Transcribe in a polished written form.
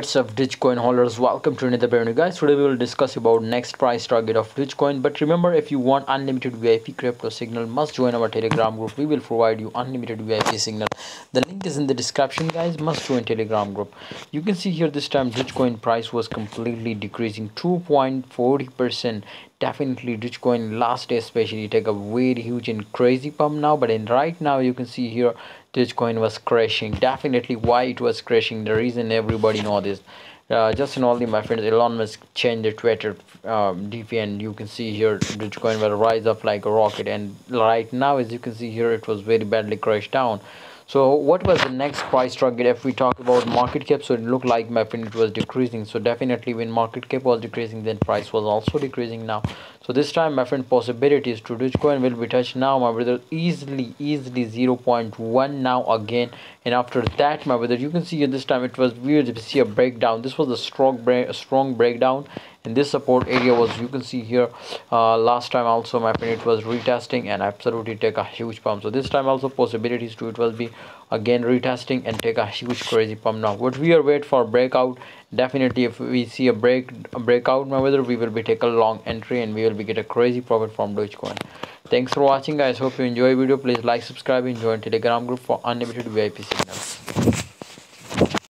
What's up Dogecoin holders, welcome to another video guys. Today we will discuss about next price target of Dogecoin. But remember, if you want unlimited VIP crypto signal, must join our Telegram group. We will provide you unlimited VIP signal. The link is in the description guys, must join Telegram group. You can see here this time Dogecoin price was completely decreasing 2.40%. Definitely Dogecoin last day especially take a very huge and crazy pump now, but in right now you can see here Dogecoin was crashing. Definitely why it was crashing, the reason everybody know this. Just in all the my friends, Elon Musk changed the Twitter DP, and you can see here Dogecoin will rise up like a rocket, and right now as you can see here it was very badly crashed down. So what was the next price target? If we talk about market cap, so it looked like my friend it was decreasing. So definitely when market cap was decreasing, then price was also decreasing now. So this time my friend possibilities to Dogecoin will be touched now my brother, easily 0.1 now again. And after that my brother, you can see this time it was weird to see a breakdown. This was a strong breakdown, and this support area was, you can see here last time also my friend it was retesting and absolutely take a huge pump. So this time also possibilities to it will be again retesting and take a huge crazy pump now. What we are wait for breakout, definitely if we see a breakout my brother, we will be take a long entry and we will be get a crazy profit from Dogecoin. Thanks for watching guys, hope you enjoy video. Please like, subscribe and join Telegram group for unlimited VIP signals.